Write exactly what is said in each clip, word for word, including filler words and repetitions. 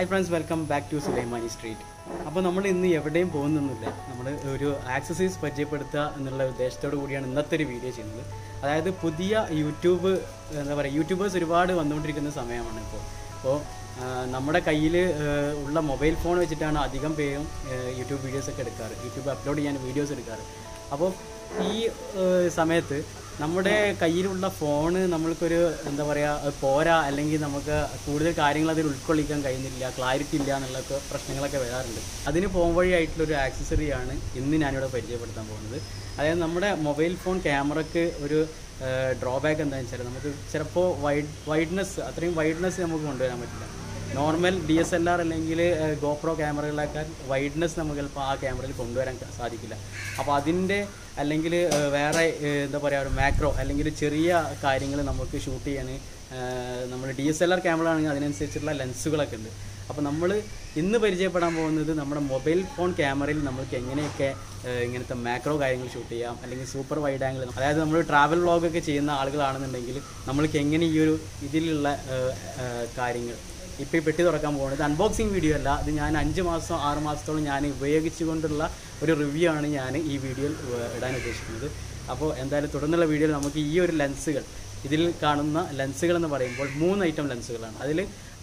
Hi friends, welcome back to Suleimani Street. അപ്പോൾ നമ്മൾ ഇന്ന് എവിടെയും പോകുന്നില്ല. നമ്മൾ ഒരു ആക്സസറീസ് പരിചയപ്പെടുത്തുക എന്നുള്ള ഉദ്ദേശത്തോടു കൂടിയാണ് ഇന്നത്തെ ഒരു വീഡിയോ ചെയ്യുന്നത്. അതായത് പുതിയ യൂട്യൂബ് എന്താ പറയുക യൂട്യൂബേഴ്സ് ഒരുപാട് വന്നുകൊണ്ടിരിക്കുന്ന സമയമാണ് ഇപ്പോൾ. അപ്പോൾ നമ്മുടെ കയ്യിൽ ഉള്ള മൊബൈൽ ഫോൺ വെച്ചിട്ടാണ് അധികം പേരും യൂട്യൂബ് വീഡിയോസൊക്കെ എടുക്കാറ്, യൂട്യൂബ് അപ്ലോഡ് ചെയ്യാൻ വീഡിയോസ് എടുക്കാറ്. അപ്പോൾ ഈ സമയത്ത് നമ്മുടെ കയ്യിലുള്ള ഫോണ് നമ്മൾക്കൊരു എന്താ പറയുക പോരാ, അല്ലെങ്കിൽ നമുക്ക് കൂടുതൽ കാര്യങ്ങൾ അതിൽ ഉൾക്കൊള്ളിക്കാൻ കഴിയുന്നില്ല, ക്ലാരിറ്റി ഇല്ല എന്നുള്ള പ്രശ്നങ്ങളൊക്കെ വരാറുണ്ട്. അതിന് പോകാൻ വഴിയായിട്ടുള്ളൊരു ആക്സസറിയാണ് ഇന്ന് ഞാനിവിടെ പരിചയപ്പെടുത്താൻ പോകുന്നത്. അതായത് നമ്മുടെ മൊബൈൽ ഫോൺ ക്യാമറയ്ക്ക് ഒരു ഡ്രോബാക്ക് എന്താണെന്ന് വെച്ചാൽ, നമുക്ക് ചിലപ്പോൾ വൈഡ് വൈഡ്നെസ് അത്രയും വൈഡ്നെസ് നമുക്ക് കൊണ്ടുവരാൻ പറ്റില്ല. Normal D S L R അല്ലെങ്കിൽ ഗോപ്രോ ക്യാമറകളാക്കാൻ വൈഡ്നെസ് നമുക്ക് ചിലപ്പോൾ ആ ക്യാമറയിൽ കൊണ്ടുവരാൻ സാധിക്കില്ല. അപ്പോൾ അതിൻ്റെ അല്ലെങ്കിൽ വേറെ എന്താ പറയുക ഒരു മാക്രോ അല്ലെങ്കിൽ ചെറിയ കാര്യങ്ങൾ നമുക്ക് ഷൂട്ട് ചെയ്യാൻ നമ്മൾ D S L R camera ആണെങ്കിൽ അതിനനുസരിച്ചുള്ള ലെൻസുകളൊക്കെ ഉണ്ട്. അപ്പോൾ നമ്മൾ ഇന്ന് പരിചയപ്പെടാൻ പോകുന്നത് നമ്മുടെ മൊബൈൽ ഫോൺ ക്യാമറയിൽ നമുക്ക് എങ്ങനെയൊക്കെ ഇങ്ങനത്തെ മാക്രോ കാര്യങ്ങൾ ഷൂട്ട് ചെയ്യാം, അല്ലെങ്കിൽ സൂപ്പർ വൈഡ് ആംഗിൾ, അതായത് നമ്മൾ ട്രാവൽ വ്ളോഗൊക്കെ ചെയ്യുന്ന ആളുകളാണെന്നുണ്ടെങ്കിൽ നമ്മൾക്ക് എങ്ങനെ ഈ ഒരു ഇതിലുള്ള കാര്യങ്ങൾ. ഇപ്പോൾ ഈ പെട്ടി തുറക്കാൻ പോകുന്നത് അൺബോക്സിങ് വീഡിയോ അല്ല, അത് ഞാൻ അഞ്ച് മാസം ആറ് മാസത്തോളം ഞാൻ ഉപയോഗിച്ചു കൊണ്ടുള്ള ഒരു റിവ്യൂ ആണ് ഞാൻ ഈ വീഡിയോയിൽ ഇടാൻ ഉദ്ദേശിക്കുന്നത്. അപ്പോൾ എന്തായാലും തുടർന്നുള്ള വീഡിയോയിൽ നമുക്ക് ഈ ഒരു ലെൻസുകൾ, ഇതിൽ കാണുന്ന ലെൻസുകൾ എന്ന് പറയുമ്പോൾ മൂന്ന് ഐറ്റം ലെൻസുകളാണ്. അതിൽ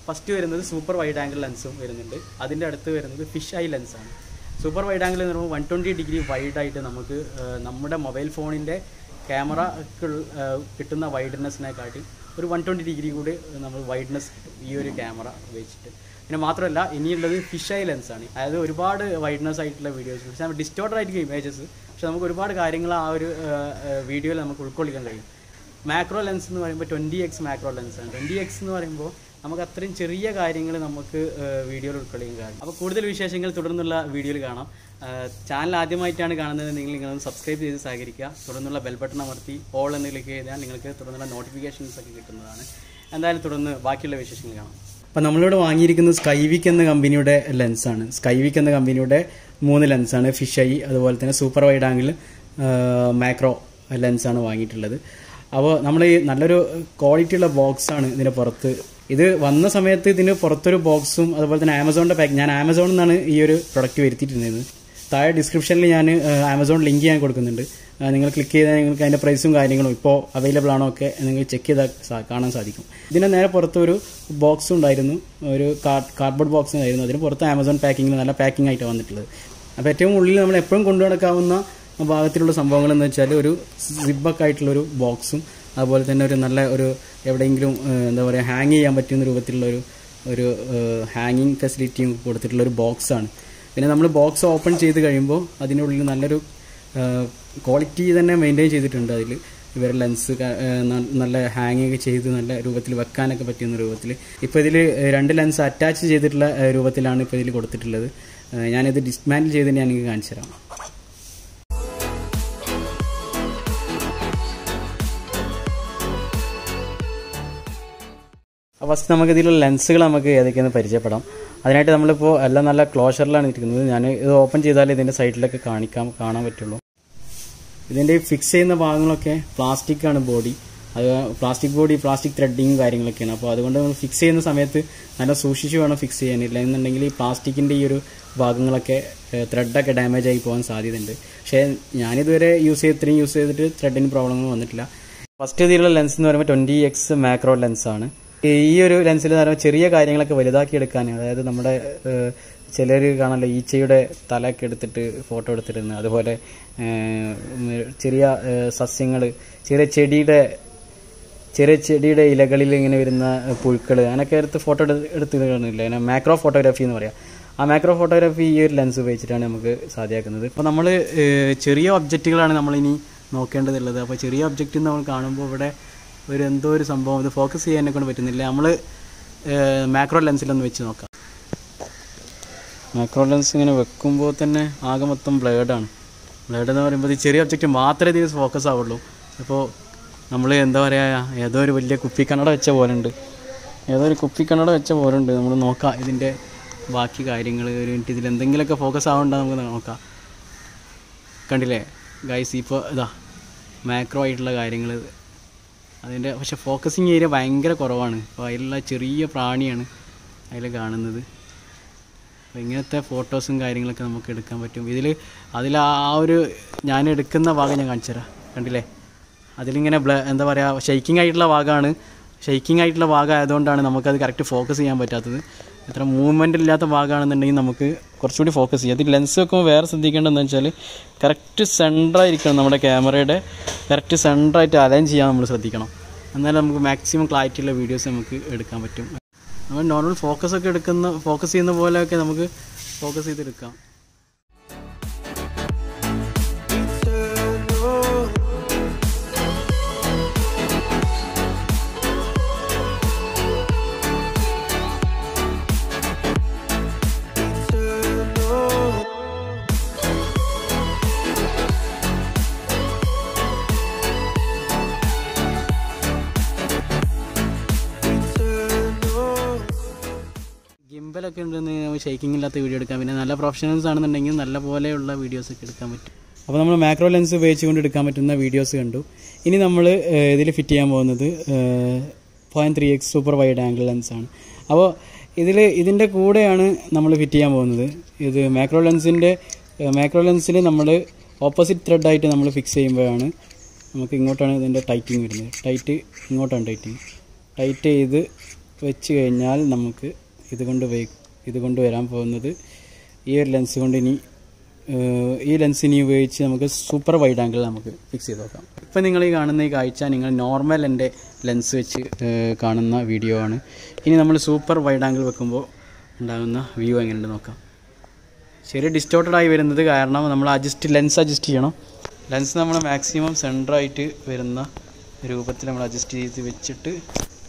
ഫസ്റ്റ് വരുന്നത് സൂപ്പർ വൈഡ് ആംഗിൾ ലെൻസും വരുന്നുണ്ട്, അതിൻ്റെ അടുത്ത് വരുന്നത് ഫിഷ് ഐ ലെൻസാണ്. സൂപ്പർ വൈഡ് ആംഗിൾ എന്ന് പറയുമ്പോൾ വൺ ട്വൻറ്റി ഡിഗ്രി വൈഡായിട്ട് നമുക്ക് നമ്മുടെ മൊബൈൽ ഫോണിൻ്റെ ക്യാമറക്ക് കിട്ടുന്ന വൈഡ്നെസ്സിനെക്കാട്ടി ഒരു വൺ ട്വൻറ്റി ഡിഗ്രി കൂടി നമ്മൾ വൈഡ്നെസ് കിട്ടും ഈ ഒരു ക്യാമറ ഉപയോഗിച്ചിട്ട്. പിന്നെ മാത്രമല്ല ഇനിയുള്ളത് ഫിഷ് ഐ ലെൻസാണ്. അതായത് ഒരുപാട് വൈഡ്നെസ് ആയിട്ടുള്ള വീഡിയോസ്, പക്ഷേ നമ്മൾ ഡിസ്റ്റോർട്ടഡ് ആയിരിക്കും ഇമേജസ്, പക്ഷേ നമുക്ക് ഒരുപാട് കാര്യങ്ങൾ ആ ഒരു വീഡിയോയിൽ നമുക്ക് ഉൾക്കൊള്ളിക്കാൻ കഴിയും. മാക്രോ ലെൻസ് എന്ന് പറയുമ്പോൾ ട്വൻറ്റി എക്സ് മാക്രോ ലെൻസാണ്. ട്വൻറ്റി എക്സ് എന്ന് പറയുമ്പോൾ നമുക്ക് അത്രയും ചെറിയ കാര്യങ്ങൾ നമുക്ക് വീഡിയോയിൽ ഉൾക്കൊള്ളിക്കാൻ കഴിയും. അപ്പോൾ കൂടുതൽ വിശേഷങ്ങൾ തുടർന്നുള്ള വീഡിയോയിൽ കാണാം. ചാനൽ ആദ്യമായിട്ടാണ് കാണുന്നത് നിങ്ങൾ നിങ്ങളൊന്ന് സബ്സ്ക്രൈബ് ചെയ്ത് സഹകരിക്കുക. തുടർന്നുള്ള ബെൽ ബട്ടൺ അമർത്തി ഓൾ എന്ന് ക്ലിക്ക് ചെയ്താൽ നിങ്ങൾക്ക് തുടർന്നുള്ള നോട്ടിഫിക്കേഷൻസ് ഒക്കെ കിട്ടുന്നതാണ്. എന്തായാലും തുടർന്ന് ബാക്കിയുള്ള വിശേഷങ്ങൾ കാണാം. അപ്പോൾ നമ്മളിവിടെ വാങ്ങിയിരിക്കുന്നത് സ്കൈവിക് എന്ന കമ്പനിയുടെ ലെൻസാണ്. സ്കൈവിക് എന്ന കമ്പനിയുടെ മൂന്ന് ലെൻസാണ്, ഫിഷ് ഐ, അതുപോലെ തന്നെ സൂപ്പർ വൈഡ് ആംഗിൾ, മാക്രോ ലെൻസാണ് വാങ്ങിയിട്ടുള്ളത്. അപ്പോൾ നമ്മൾ ഈ നല്ലൊരു ക്വാളിറ്റിയുള്ള ബോക്സാണ് ഇതിന് പുറത്ത്. ഇത് വന്ന സമയത്ത് ഇതിന് പുറത്തൊരു ബോക്സും അതുപോലെ തന്നെ ആമസോണിൻ്റെ പാക്ക്, ഞാൻ ആമസോണിൽ നിന്നാണ് ഈ ഒരു പ്രൊഡക്റ്റ് വരുത്തിയിട്ടുണ്ടായത്. താഴെ ഡിസ്ക്രിപ്ഷനിൽ ഞാൻ ആമസോൺ ലിങ്ക് ചെയ്യാൻ കൊടുക്കുന്നുണ്ട്. നിങ്ങൾ ക്ലിക്ക് ചെയ്താൽ നിങ്ങൾക്ക് അതിൻ്റെ പ്രൈസും കാര്യങ്ങളും ഇപ്പോൾ അവൈലബിൾ ആണോ ഒക്കെ നിങ്ങൾ ചെക്ക് ചെയ്താൽ കാണാൻ സാധിക്കും. ഇതിൻ്റെ നേരെ പുറത്തൊരു ബോക്സ് ഉണ്ടായിരുന്നു, ഒരു കാർഡ്ബോർഡ് ബോക്സ് ഉണ്ടായിരുന്നു. അതിന് പുറത്ത് ആമസോൺ പാക്കിങ്ങിൽ നല്ല പാക്കിംഗ് ആയിട്ടാണ് വന്നിട്ടുള്ളത്. അപ്പോൾ ഏറ്റവും ഉള്ളിൽ നമ്മൾ എപ്പോഴും കൊണ്ടു നടക്കാവുന്ന ഭാഗത്തിലുള്ള സംഭവങ്ങളെന്ന് വെച്ചാൽ ഒരു സിബൊക്കെ ആയിട്ടുള്ളൊരു ബോക്സും അതുപോലെ തന്നെ ഒരു നല്ല ഒരു എവിടെയെങ്കിലും എന്താ പറയുക ഹാങ് ചെയ്യാൻ പറ്റുന്ന രൂപത്തിലുള്ളൊരു ഒരു ഹാങ്ങിങ് ഫെസിലിറ്റിയും കൊടുത്തിട്ടുള്ളൊരു ബോക്സാണ്. പിന്നെ നമ്മൾ ബോക്സ് ഓപ്പൺ ചെയ്ത് കഴിയുമ്പോൾ അതിനുള്ളിൽ നല്ലൊരു ക്വാളിറ്റി തന്നെ മെയിൻറ്റെയിൻ ചെയ്തിട്ടുണ്ട്. അതിൽ ഇവർ ലെൻസ് നല്ല ഹാങ്ങിങ് ചെയ്ത് നല്ല രൂപത്തിൽ വെക്കാനൊക്കെ പറ്റുന്ന രൂപത്തിൽ ഇപ്പോൾ ഇതിൽ രണ്ട് ലെൻസ് അറ്റാച്ച് ചെയ്തിട്ടുള്ള രൂപത്തിലാണ് ഇപ്പോൾ ഇതിൽ കൊടുത്തിട്ടുള്ളത്. ഞാനിത് ഡിസ്മാൻറ്റിൽ ചെയ്തിട്ട് ഞാനെനിക്ക് കാണിച്ചു തരാം. ഫസ്റ്റ് നമുക്ക് ഇതിലുള്ള ലെൻസുകൾ നമുക്ക് ഏതൊക്കെയെന്ന് പരിചയപ്പെടാം. അതിനായിട്ട് നമ്മളിപ്പോൾ എല്ലാം നല്ല ക്ലോഷറിലാണ് ഇരിക്കുന്നത്. ഞാൻ ഇത് ഓപ്പൺ ചെയ്താൽ ഇതിൻ്റെ സൈഡിലൊക്കെ കാണിക്കാൻ കാണാൻ പറ്റുള്ളൂ. ഇതിൻ്റെ ഫിക്സ് ചെയ്യുന്ന ഭാഗങ്ങളൊക്കെ പ്ലാസ്റ്റിക്കാണ് ബോഡി, അത് പ്ലാസ്റ്റിക് ബോഡി, പ്ലാസ്റ്റിക് ത്രെഡിങ്ങും കാര്യങ്ങളൊക്കെയാണ്. അപ്പോൾ അതുകൊണ്ട് നമ്മൾ ഫിക്സ് ചെയ്യുന്ന സമയത്ത് നല്ല സൂക്ഷിച്ച് വേണം ഫിക്സ് ചെയ്യാൻ. ഇല്ല എന്നുണ്ടെങ്കിൽ ഈ പ്ലാസ്റ്റിക്കിൻ്റെ ഈ ഒരു ഭാഗങ്ങളൊക്കെ ത്രെഡൊക്കെ ഡാമേജ് ആയി പോകാൻ സാധ്യതയുണ്ട്. പക്ഷേ ഞാനിതുവരെ യൂസ് ചെയ്ത് ഇത്രയും യൂസ് ചെയ്തിട്ട് ത്രെഡിന് പ്രോബ്ലം വന്നിട്ടില്ല. ഫസ്റ്റ് ഇതിലുള്ള ലെൻസ് എന്ന് പറയുമ്പോൾ ട്വൻറ്റി എക്സ് മാക്രോ ലെൻസാണ്. ഈ ഒരു ലെൻസിൽ പറയുമ്പോൾ ചെറിയ കാര്യങ്ങളൊക്കെ വലുതാക്കിയെടുക്കാൻ, അതായത് നമ്മുടെ ചിലർ കാണാമല്ലോ ഈച്ചയുടെ തലയൊക്കെ എടുത്തിട്ട് ഫോട്ടോ എടുത്തിരുന്നത്, അതുപോലെ ചെറിയ സസ്യങ്ങൾ, ചെറിയ ചെടിയുടെ ചെറിയ ചെടിയുടെ ഇലകളിൽ ഇങ്ങനെ വരുന്ന പുഴുക്കൾ, അങ്ങനെയൊക്കെ എടുത്ത് ഫോട്ടോ എടുത്ത് എടുത്തിരുന്നില്ല. അങ്ങനെ മാക്രോ ഫോട്ടോഗ്രാഫി എന്ന് പറയാം. ആ മാക്രോ ഫോട്ടോഗ്രാഫി ഈ ഒരു ലെൻസ് ഉപയോഗിച്ചിട്ടാണ് നമുക്ക് സാധ്യമാക്കുന്നത്. അപ്പോൾ നമ്മൾ ചെറിയ ഒബ്ജക്റ്റുകളാണ് നമ്മളിനി നോക്കേണ്ടതുള്ളത്. അപ്പോൾ ചെറിയ ഒബ്ജക്റ്റ് നമ്മൾ കാണുമ്പോൾ ഇവിടെ ഒരു എന്തോ ഒരു സംഭവം, ഇത് ഫോക്കസ് ചെയ്യാനെ കൊണ്ട് പറ്റുന്നില്ല. നമ്മൾ മാക്രോ ലെൻസിലൊന്ന് വെച്ച് നോക്കാം. മാക്രോ ലെൻസ് ഇങ്ങനെ വെക്കുമ്പോൾ തന്നെ ആകെ മൊത്തം ബ്ലേഡാണ്. ബ്ലേഡ് എന്ന് പറയുമ്പോൾ ഇത് ചെറിയ ഒബ്ജക്റ്റ് മാത്രമേ ഇതിൽ ഫോക്കസ് ആവുള്ളൂ. ഇപ്പോൾ നമ്മൾ എന്താ പറയുക ഏതോ ഒരു വലിയ കുപ്പിക്കണ്ണട വെച്ച പോലുണ്ട്, ഏതോ ഒരു കുപ്പിക്കണ്ണട വെച്ച പോലുണ്ട്. നമ്മൾ നോക്കാം ഇതിൻ്റെ ബാക്കി കാര്യങ്ങൾ. ഒരു മിനിറ്റ്, ഇതിലെന്തെങ്കിലുമൊക്കെ ഫോക്കസ് ആവണ്ട, നമുക്ക് നോക്കാം. കണ്ടില്ലേ ഗൈസ്, ഇപ്പോൾ ഇതാ മാക്രോ ആയിട്ടുള്ള കാര്യങ്ങൾ അതിൻ്റെ, പക്ഷേ ഫോക്കസിങ് ഏരിയ ഭയങ്കര കുറവാണ്. അപ്പോൾ അതിലുള്ള ചെറിയ പ്രാണിയാണ് അതിൽ കാണുന്നത്. ഇങ്ങനത്തെ ഫോട്ടോസും കാര്യങ്ങളൊക്കെ നമുക്ക് എടുക്കാൻ പറ്റും. ഇതിൽ അതിൽ ആ ഒരു ഞാൻ എടുക്കുന്ന ഭാഗം ഞാൻ കാണിച്ചു തരാം. കണ്ടില്ലേ, അതിലിങ്ങനെ എന്താ പറയുക, ഷെയ്ക്കിംഗ് ആയിട്ടുള്ള ഭാഗമാണ്. ഷെയ്ക്കിംഗ് ആയിട്ടുള്ള ഭാഗമായതുകൊണ്ടാണ് നമുക്കത് കറക്റ്റ് ഫോക്കസ് ചെയ്യാൻ പറ്റാത്തത്. ഇത്ര മൂവ്മെൻ്റ് ഇല്ലാത്ത ഭാഗമാണെന്നുണ്ടെങ്കിൽ നമുക്ക് കുറച്ചുകൂടി ഫോക്കസ് ചെയ്യാം. അത് ലെൻസ് വെക്കുമ്പോൾ വേറെ ശ്രദ്ധിക്കേണ്ടതെന്ന് വെച്ചാൽ കറക്റ്റ് സെൻറ്ററായിരിക്കണം, നമ്മുടെ ക്യാമറയുടെ കറക്റ്റ് സെൻറ്ററായിട്ട് അലൈൻ ചെയ്യാൻ നമ്മൾ ശ്രദ്ധിക്കണം. എന്നാലും നമുക്ക് മാക്സിമം ക്ലാരിറ്റിയുള്ള വീഡിയോസ് നമുക്ക് എടുക്കാൻ പറ്റും. നമ്മൾ നോർമൽ ഫോക്കസൊക്കെ എടുക്കുന്ന ഫോക്കസ് ചെയ്യുന്ന പോലെയൊക്കെ നമുക്ക് ഫോക്കസ് ചെയ്തെടുക്കാം. ഒക്കെ ഉണ്ടെങ്കിൽ ഷേക്കിംഗ് ഇല്ലാത്ത വീഡിയോ എടുക്കാം. പിന്നെ നല്ല പ്രൊഫഷണൽസ് ആണെന്നുണ്ടെങ്കിൽ നല്ല പോലെയുള്ള വീഡിയോസൊക്കെ എടുക്കാൻ പറ്റും. അപ്പോൾ നമ്മൾ മാക്രോ ലെൻസ് ഉപയോഗിച്ചുകൊണ്ട് എടുക്കാൻ പറ്റുന്ന വീഡിയോസ് കണ്ടു. ഇനി നമ്മൾ ഇതിൽ ഫിറ്റ് ചെയ്യാൻ പോകുന്നത് point three x super wide angle ലെൻസാണ്. അപ്പോൾ ഇതിൽ ഇതിൻ്റെ കൂടെയാണ് നമ്മൾ ഫിറ്റ് ചെയ്യാൻ പോകുന്നത്. ഇത് മാക്രോ ലെൻസിൻ്റെ മാക്രോ ലെൻസിൽ നമ്മൾ ഓപ്പോസിറ്റ് ത്രെഡായിട്ട് നമ്മൾ ഫിക്സ് ചെയ്യുമ്പോഴാണ് നമുക്ക് ഇങ്ങോട്ടാണ് ഇതിൻ്റെ ടൈറ്റിങ് വരുന്നത്. ടൈറ്റ് ഇങ്ങോട്ടാണ് ടൈറ്റിങ്. ടൈറ്റ് ചെയ്ത് വെച്ച് കഴിഞ്ഞാൽ നമുക്ക് ഇതുകൊണ്ട് വേ ഇതുകൊണ്ട് വരാൻ പോകുന്നത് ഈ ഒരു ലെൻസ് കൊണ്ട് ഇനി ഈ ലെൻസ് ഇനി ഉപയോഗിച്ച് നമുക്ക് സൂപ്പർ വൈഡ് ആംഗിൾ നമുക്ക് ഫിക്സ് ചെയ്ത് നോക്കാം. ഇപ്പം നിങ്ങൾ ഈ കാണുന്ന ഈ കാഴ്ച നിങ്ങൾ നോർമൽ എൻ്റെ ലെൻസ് വെച്ച് കാണുന്ന വീഡിയോ ആണ്. ഇനി നമ്മൾ സൂപ്പർ വൈഡ് ആംഗിൾ വെക്കുമ്പോൾ ഉണ്ടാകുന്ന വ്യൂ എങ്ങനെയുണ്ട് നോക്കാം. ശരി, ഡിസ്റ്റോർട്ടഡായി വരുന്നത് കാരണം നമ്മൾ അഡ്ജസ്റ്റ് ലെൻസ് അഡ്ജസ്റ്റ് ചെയ്യണം. ലെൻസ് നമ്മൾ മാക്സിമം സെൻറ്ററായിട്ട് വരുന്ന രൂപത്തിൽ നമ്മൾ അഡ്ജസ്റ്റ് ചെയ്ത് വെച്ചിട്ട്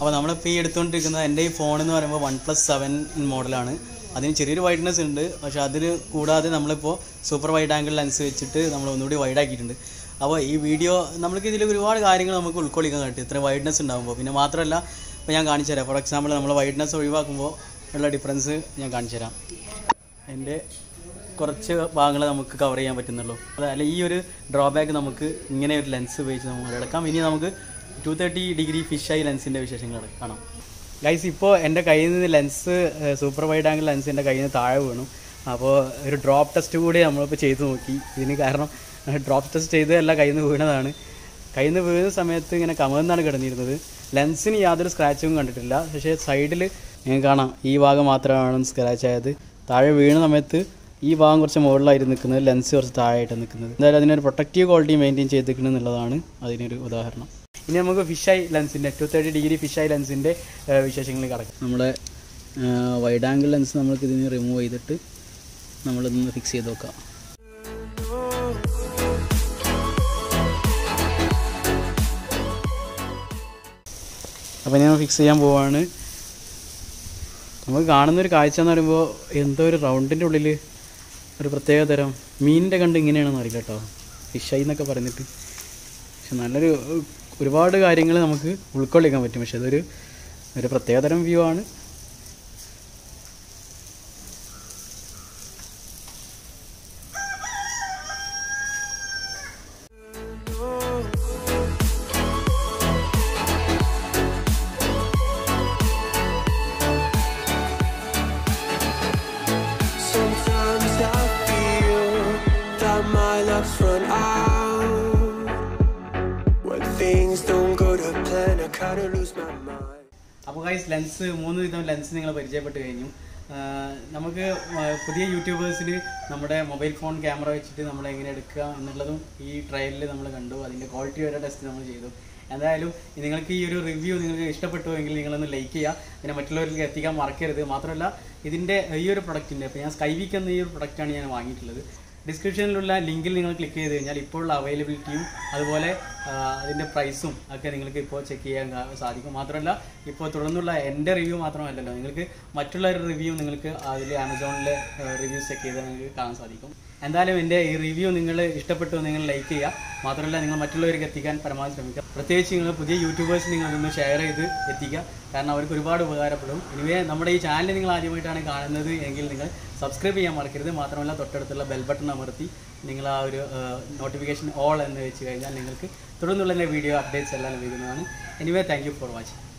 അപ്പോൾ നമ്മളിപ്പോൾ ഈ എടുത്തുകൊണ്ടിരിക്കുന്നത് എൻ്റെ ഈ ഫോണെന്ന് പറയുമ്പോൾ വൺ പ്ലസ് സെവൻ മോഡലാണ്. അതിന് ചെറിയൊരു വൈഡ്നെസ് ഉണ്ട്. പക്ഷേ അതിൽ കൂടാതെ നമ്മളിപ്പോൾ സൂപ്പർ വൈഡ് ആംഗിൾ ലെൻസ് വെച്ചിട്ട് നമ്മൾ ഒന്നുകൂടി വൈഡാക്കിയിട്ടുണ്ട്. അപ്പോൾ ഈ വീഡിയോ നമ്മൾക്ക് ഇതിൽ ഒരുപാട് കാര്യങ്ങൾ നമുക്ക് ഉൾക്കൊള്ളിക്കാൻ പറ്റും ഇത്ര വൈഡ്നെസ് ഉണ്ടാകുമ്പോൾ. പിന്നെ മാത്രമല്ല ഇപ്പോൾ ഞാൻ കാണിച്ചു തരാം. ഫോർ എക്സാമ്പിൾ നമ്മൾ വൈഡ്നെസ് ഒഴിവാക്കുമ്പോൾ ഉള്ള ഡിഫറൻസ് ഞാൻ കാണിച്ചു തരാം. എൻ്റെ കുറച്ച് ഭാഗങ്ങൾ നമുക്ക് കവർ ചെയ്യാൻ പറ്റുന്നുള്ളൂ. അതല്ല ഈ ഒരു ഡ്രോബാക്ക് നമുക്ക് ഇങ്ങനെ ഒരു ലെൻസ് ഉപയോഗിച്ച് നമുക്ക് മറികടക്കാം. ഇനി നമുക്ക് ടു തേർട്ടി ഡിഗ്രി ഫിഷായി ലെൻസിൻ്റെ വിശേഷങ്ങൾ കാണാം. ഗൈസ്, ഇപ്പോൾ എൻ്റെ കയ്യിൽ നിന്ന് lens super wide angle lens എൻ്റെ കയ്യിൽ നിന്ന് താഴെ വീണു. അപ്പോൾ ഒരു ഡ്രോപ്പ് ടെസ്റ്റ് കൂടി നമ്മളിപ്പോൾ ചെയ്ത് നോക്കി. ഇതിന് കാരണം ഡ്രോപ്പ് ടെസ്റ്റ് ചെയ്തതല്ല, കയ്യിൽ നിന്ന് വീണതാണ്. കയ്യിൽ നിന്ന് വീഴുന്ന സമയത്ത് ഇങ്ങനെ കമഴ്ന്നാണ് കിടന്നിരുന്നത്. ലെൻസിന് യാതൊരു സ്ക്രാച്ചും കണ്ടിട്ടില്ല. പക്ഷേ സൈഡിൽ നിങ്ങൾക്ക് കാണാം ഈ ഭാഗം മാത്രമാണ് സ്ക്രാച്ച് ആയത്. താഴെ വീണ സമയത്ത് ഈ ഭാഗം കുറച്ച് മുകളിലായിരുന്നു നിൽക്കുന്നത്, ലെൻസ് കുറച്ച് താഴെയായിട്ടാണ് നിൽക്കുന്നത്. എന്തായാലും അതിനൊരു പ്രൊട്ടക്റ്റീവ് ക്വാളിറ്റി മെയിൻറ്റെയിൻ ചെയ്തിരിക്കണം എന്നുള്ളതാണ് അതിനൊരു ഉദാഹരണം. ഇനി നമുക്ക് ഫിഷായി ലെൻസിൻ്റെ ടു തേർട്ടി ഡിഗ്രി ഫിഷായി ലെൻസിൻ്റെ വിശേഷങ്ങൾ കിടക്കും. നമ്മുടെ വൈഡ് ആംഗിൾ ലെൻസ് നമ്മൾക്ക് ഇതിന് റിമൂവ് ചെയ്തിട്ട് നമ്മളിതൊന്ന് ഫിക്സ് ചെയ്ത് നോക്കാം. അപ്പോൾ ഞാൻ ഫിക്സ് ചെയ്യാൻ പോവാണ്. നമുക്ക് കാണുന്നൊരു കാഴ്ച എന്ന് പറയുമ്പോൾ എന്തോ ഒരു റൗണ്ടിൻ്റെ ഉള്ളിൽ ഒരു പ്രത്യേക തരം മീനിൻ്റെ കണ്ട് ഇങ്ങനെയാണെന്ന് അറിയില്ല കേട്ടോ, ഫിഷായി എന്നൊക്കെ പറഞ്ഞിട്ട്. പക്ഷെ നല്ലൊരു ഒരുപാട് കാര്യങ്ങൾ നമുക്ക് ഉൾക്കൊള്ളിക്കാൻ പറ്റും. പക്ഷെ അതൊരു ഒരു പ്രത്യേകതരം വ്യൂ ആണ്. അപ്പോൾ ഗൈസ്, ലെൻസ് മൂന്ന് വിധം ലെൻസ് നിങ്ങൾ പരിചയപ്പെട്ട് കഴിഞ്ഞു. നമുക്ക് പുതിയ യൂട്യൂബേഴ്സിന് നമ്മുടെ മൊബൈൽ ഫോൺ ക്യാമറ വെച്ചിട്ട് നമ്മൾ എങ്ങനെ എടുക്കുക എന്നുള്ളതും ഈ ട്രയലിൽ നമ്മൾ കണ്ടു. അതിൻ്റെ ക്വാളിറ്റി വരെ ടെസ്റ്റ് നമ്മൾ ചെയ്തു. എന്തായാലും നിങ്ങൾക്ക് ഈ ഒരു റിവ്യൂ നിങ്ങൾക്ക് ഇഷ്ടപ്പെട്ടുവെങ്കിൽ നിങ്ങളൊന്ന് ലൈക്ക് ചെയ്യുക. പിന്നെ മറ്റുള്ളവർക്ക് എത്തിക്കാൻ മറക്കരുത്. മാത്രമല്ല ഇതിൻ്റെ ഈ ഒരു പ്രൊഡക്റ്റിൻ്റെ ഇപ്പോൾ ഞാൻ സ്കൈവിക്ക് എന്ന ഈ ഒരു പ്രൊഡക്റ്റാണ് ഞാൻ വാങ്ങിയിട്ടുള്ളത്. ഡിസ്ക്രിപ്ഷനിലുള്ള ലിങ്കിൽ നിങ്ങൾ ക്ലിക്ക് ചെയ്തു കഴിഞ്ഞാൽ ഇപ്പോഴുള്ള അവൈലബിലിറ്റിയും അതുപോലെ അതിന്റെ പ്രൈസും ഒക്കെ നിങ്ങൾക്ക് ഇപ്പോൾ ചെക്ക് ചെയ്യാൻ സാധിക്കും. മാത്രമല്ല ഇപ്പോൾ തുടർന്നുള്ള എൻ്റെ റിവ്യൂ മാത്രമല്ലല്ലോ, നിങ്ങൾക്ക് മറ്റുള്ളവരുടെ റിവ്യൂ നിങ്ങൾക്ക് അതിൽ ആമസോണിലെ റിവ്യൂസ് ചെക്ക് ചെയ്താൽ നിങ്ങൾക്ക് കാണാൻ സാധിക്കും. എന്തായാലും എൻ്റെ ഈ റിവ്യൂ നിങ്ങൾ ഇഷ്ടപ്പെട്ടു നിങ്ങൾ ലൈക്ക് ചെയ്യുക, മാത്രമല്ല നിങ്ങൾ മറ്റുള്ളവർക്ക് എത്തിക്കാൻ പരമാവധി ശ്രമിക്കുക. പ്രത്യേകിച്ച് നിങ്ങൾ പുതിയ യൂട്യൂബേഴ്സ് നിങ്ങളിന്ന് ഷെയർ ചെയ്ത് എത്തിക്കുക, കാരണം അവർക്ക് ഒരുപാട് ഉപകാരപ്പെടും. ഇനിവേ നമ്മുടെ ഈ ചാനൽ നിങ്ങൾ ആദ്യമായിട്ടാണ് കാണുന്നത് എങ്കിൽ നിങ്ങൾ സബ്സ്ക്രൈബ് ചെയ്യാൻ മറക്കരുത്. മാത്രമല്ല തൊട്ടടുത്തുള്ള ബെൽ ബട്ടൺ അമർത്തി നിങ്ങൾ ആ ഒരു നോട്ടിഫിക്കേഷൻ ഓൾ എന്ന് വെച്ച് കഴിഞ്ഞാൽ നിങ്ങൾക്ക് തുടർന്നുള്ള വീഡിയോ അപ്ഡേറ്റ്സ് എല്ലാം ലഭിക്കുന്നതാണ്. Anyway thank you for watching.